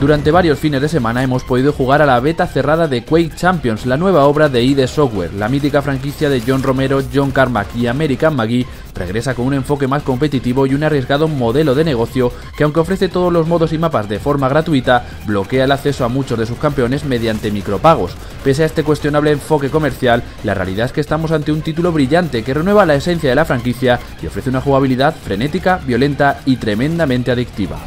Durante varios fines de semana hemos podido jugar a la beta cerrada de Quake Champions, la nueva obra de id Software. La mítica franquicia de John Romero, John Carmack y American Magee regresa con un enfoque más competitivo y un arriesgado modelo de negocio que, aunque ofrece todos los modos y mapas de forma gratuita, bloquea el acceso a muchos de sus campeones mediante micropagos. Pese a este cuestionable enfoque comercial, la realidad es que estamos ante un título brillante que renueva la esencia de la franquicia y ofrece una jugabilidad frenética, violenta y tremendamente adictiva.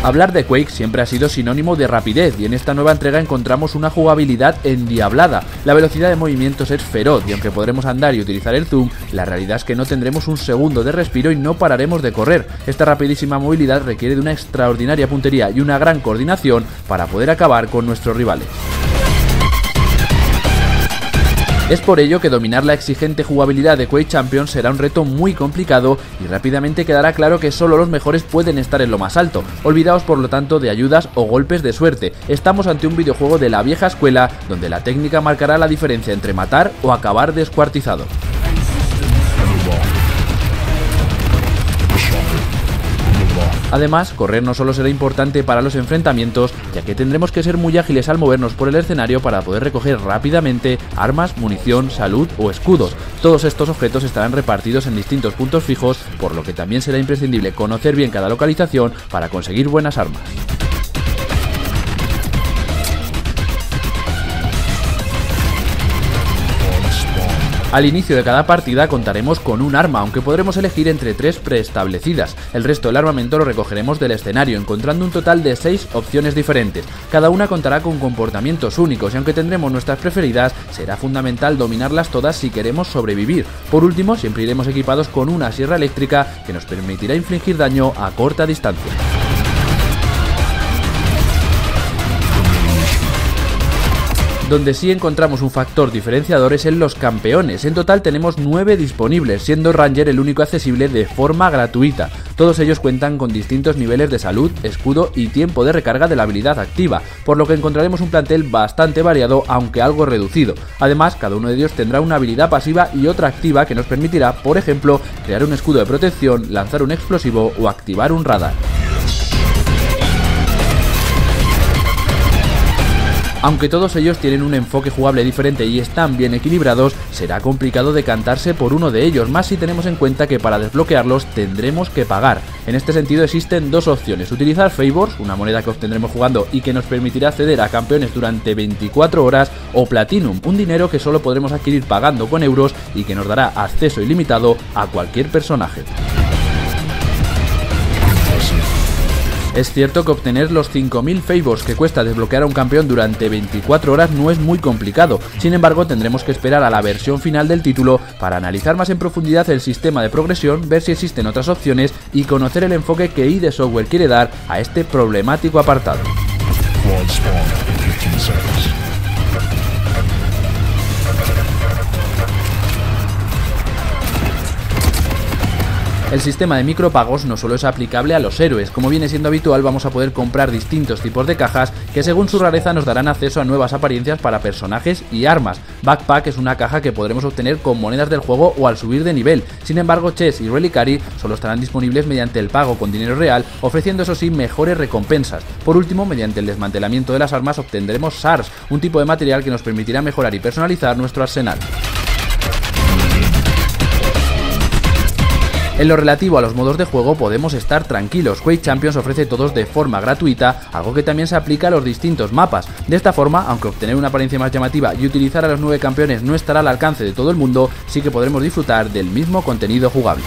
Hablar de Quake siempre ha sido sinónimo de rapidez y en esta nueva entrega encontramos una jugabilidad endiablada. La velocidad de movimientos es feroz y aunque podremos andar y utilizar el zoom, la realidad es que no tendremos un segundo de respiro y no pararemos de correr. Esta rapidísima movilidad requiere de una extraordinaria puntería y una gran coordinación para poder acabar con nuestros rivales. Es por ello que dominar la exigente jugabilidad de Quake Champions será un reto muy complicado y rápidamente quedará claro que solo los mejores pueden estar en lo más alto. Olvidaos por lo tanto de ayudas o golpes de suerte, estamos ante un videojuego de la vieja escuela donde la técnica marcará la diferencia entre matar o acabar descuartizado. Además, correr no solo será importante para los enfrentamientos, ya que tendremos que ser muy ágiles al movernos por el escenario para poder recoger rápidamente armas, munición, salud o escudos. Todos estos objetos estarán repartidos en distintos puntos fijos, por lo que también será imprescindible conocer bien cada localización para conseguir buenas armas. Al inicio de cada partida contaremos con un arma, aunque podremos elegir entre tres preestablecidas. El resto del armamento lo recogeremos del escenario, encontrando un total de 6 opciones diferentes. Cada una contará con comportamientos únicos y aunque tendremos nuestras preferidas, será fundamental dominarlas todas si queremos sobrevivir. Por último, siempre iremos equipados con una sierra eléctrica que nos permitirá infligir daño a corta distancia. Donde sí encontramos un factor diferenciador es en los campeones. En total tenemos 9 disponibles, siendo Ranger el único accesible de forma gratuita. Todos ellos cuentan con distintos niveles de salud, escudo y tiempo de recarga de la habilidad activa, por lo que encontraremos un plantel bastante variado, aunque algo reducido. Además, cada uno de ellos tendrá una habilidad pasiva y otra activa que nos permitirá, por ejemplo, crear un escudo de protección, lanzar un explosivo o activar un radar. Aunque todos ellos tienen un enfoque jugable diferente y están bien equilibrados, será complicado decantarse por uno de ellos, más si tenemos en cuenta que para desbloquearlos tendremos que pagar. En este sentido existen dos opciones, utilizar Favors, una moneda que obtendremos jugando y que nos permitirá acceder a campeones durante 24 horas, o Platinum, un dinero que solo podremos adquirir pagando con euros y que nos dará acceso ilimitado a cualquier personaje. Es cierto que obtener los 5000 Favors que cuesta desbloquear a un campeón durante 24 horas no es muy complicado, sin embargo tendremos que esperar a la versión final del título para analizar más en profundidad el sistema de progresión, ver si existen otras opciones y conocer el enfoque que id Software quiere dar a este problemático apartado. El sistema de micropagos no solo es aplicable a los héroes, como viene siendo habitual vamos a poder comprar distintos tipos de cajas que según su rareza nos darán acceso a nuevas apariencias para personajes y armas. Backpack es una caja que podremos obtener con monedas del juego o al subir de nivel, sin embargo Chess y Relicari solo estarán disponibles mediante el pago con dinero real, ofreciendo eso sí mejores recompensas. Por último, mediante el desmantelamiento de las armas obtendremos SARS, un tipo de material que nos permitirá mejorar y personalizar nuestro arsenal. En lo relativo a los modos de juego podemos estar tranquilos, Quake Champions ofrece todos de forma gratuita, algo que también se aplica a los distintos mapas. De esta forma, aunque obtener una apariencia más llamativa y utilizar a los 9 campeones no estará al alcance de todo el mundo, sí que podremos disfrutar del mismo contenido jugable.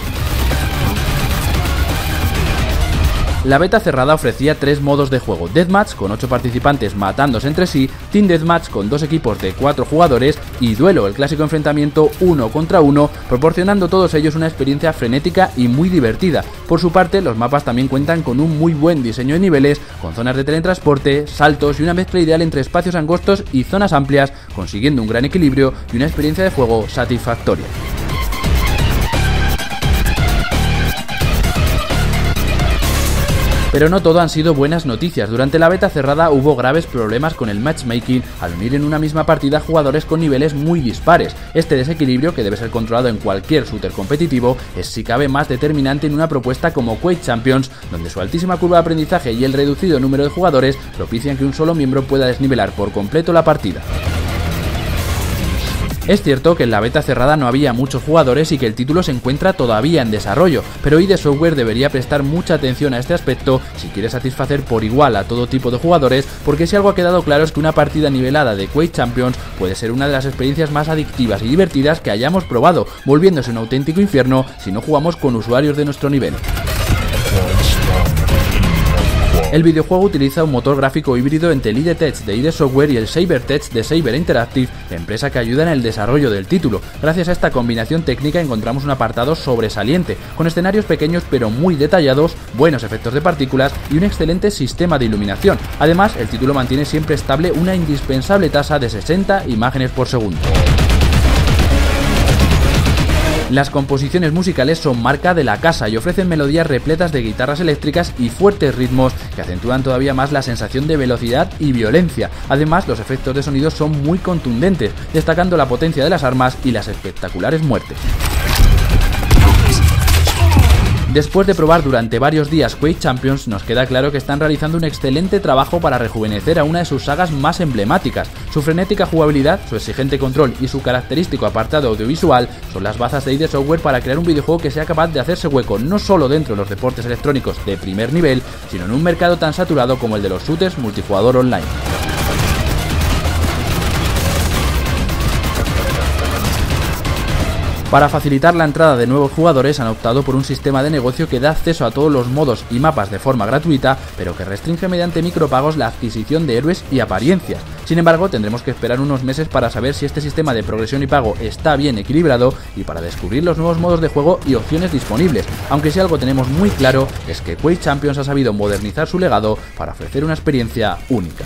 La beta cerrada ofrecía 3 modos de juego, Deathmatch con 8 participantes matándose entre sí, Team Deathmatch con 2 equipos de 4 jugadores y Duelo, el clásico enfrentamiento 1 contra 1, proporcionando todos ellos una experiencia frenética y muy divertida. Por su parte, los mapas también cuentan con un muy buen diseño de niveles, con zonas de teletransporte, saltos y una mezcla ideal entre espacios angostos y zonas amplias, consiguiendo un gran equilibrio y una experiencia de juego satisfactoria. Pero no todo han sido buenas noticias. Durante la beta cerrada hubo graves problemas con el matchmaking al unir en una misma partida jugadores con niveles muy dispares. Este desequilibrio, que debe ser controlado en cualquier shooter competitivo, es si cabe más determinante en una propuesta como Quake Champions, donde su altísima curva de aprendizaje y el reducido número de jugadores propician que un solo miembro pueda desnivelar por completo la partida. Es cierto que en la beta cerrada no había muchos jugadores y que el título se encuentra todavía en desarrollo, pero id Software debería prestar mucha atención a este aspecto si quiere satisfacer por igual a todo tipo de jugadores, porque si algo ha quedado claro es que una partida nivelada de Quake Champions puede ser una de las experiencias más adictivas y divertidas que hayamos probado, volviéndose un auténtico infierno si no jugamos con usuarios de nuestro nivel. El videojuego utiliza un motor gráfico híbrido entre el id Tech de id Software y el Saber Tech de Saber Interactive, empresa que ayuda en el desarrollo del título. Gracias a esta combinación técnica encontramos un apartado sobresaliente, con escenarios pequeños pero muy detallados, buenos efectos de partículas y un excelente sistema de iluminación. Además, el título mantiene siempre estable una indispensable tasa de 60 imágenes por segundo. Las composiciones musicales son marca de la casa y ofrecen melodías repletas de guitarras eléctricas y fuertes ritmos que acentúan todavía más la sensación de velocidad y violencia. Además, los efectos de sonido son muy contundentes, destacando la potencia de las armas y las espectaculares muertes. Después de probar durante varios días Quake Champions, nos queda claro que están realizando un excelente trabajo para rejuvenecer a una de sus sagas más emblemáticas. Su frenética jugabilidad, su exigente control y su característico apartado audiovisual son las bazas de id Software para crear un videojuego que sea capaz de hacerse hueco no solo dentro de los deportes electrónicos de primer nivel, sino en un mercado tan saturado como el de los shooters multijugador online. Para facilitar la entrada de nuevos jugadores han optado por un sistema de negocio que da acceso a todos los modos y mapas de forma gratuita, pero que restringe mediante micropagos la adquisición de héroes y apariencias. Sin embargo, tendremos que esperar unos meses para saber si este sistema de progresión y pago está bien equilibrado y para descubrir los nuevos modos de juego y opciones disponibles, aunque si algo tenemos muy claro es que Quake Champions ha sabido modernizar su legado para ofrecer una experiencia única.